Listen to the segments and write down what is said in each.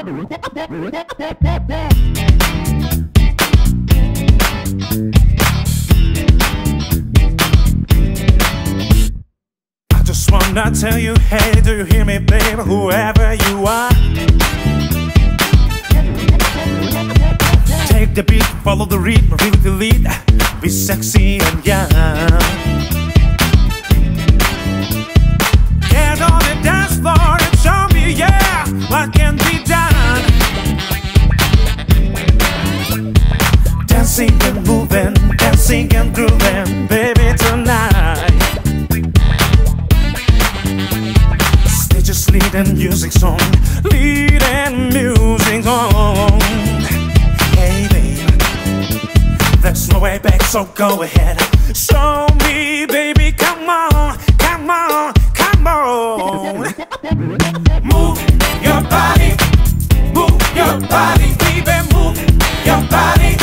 I just wanna tell you, hey, do you hear me, babe? Whoever you are, take the beat, follow the rhythm, read the lead, be sexy and young. What can be done? Dancing and moving, dancing and grooving, baby, tonight. Stage is lead and music's on, lead and music on. Hey baby, there's no way back, so go ahead. Show me, baby, come on, come on, come on. Move your body, move your body, baby, move your body,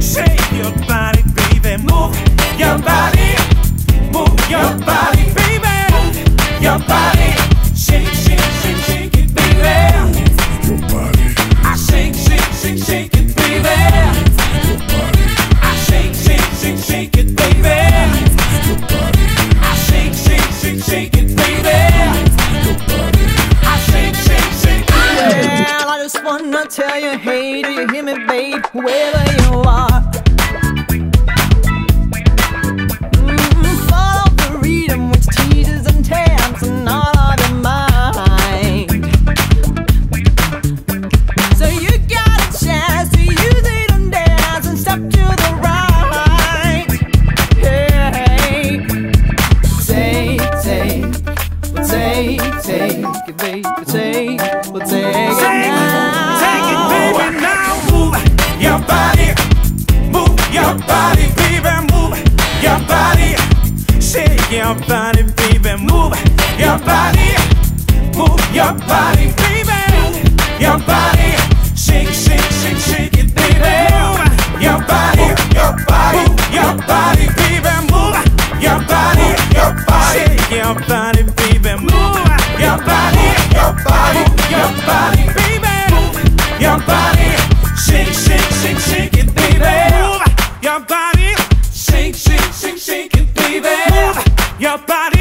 shake your body, baby, move your body, move your body, baby, move your body, shake, shake, shake, shake it, baby, move your body, I shake, shake, shake, shake it, baby, move your body, I shake, shake, shake, shake it, baby, move your body, I shake, shake, shake, shake it, baby. I tell you, hey, do you hear me, babe? Wherever you are, follow the rhythm which teaches and tells and all of your mind. So you got a chance to use it and dance and step to the right. Hey, take, take, take, take it, babe, take, take it now. Body, baby, move your body, shake your body, baby, move your body, move your body, baby, move your body, shake, shake, shake, shake it, baby, move your body, move your body, baby, move your body, shake your body, baby, move your body, move your body, baby, move your body, shake, shake, shake, shake it, baby. Your body, shake, shake, shake, shake it, baby. Move your body.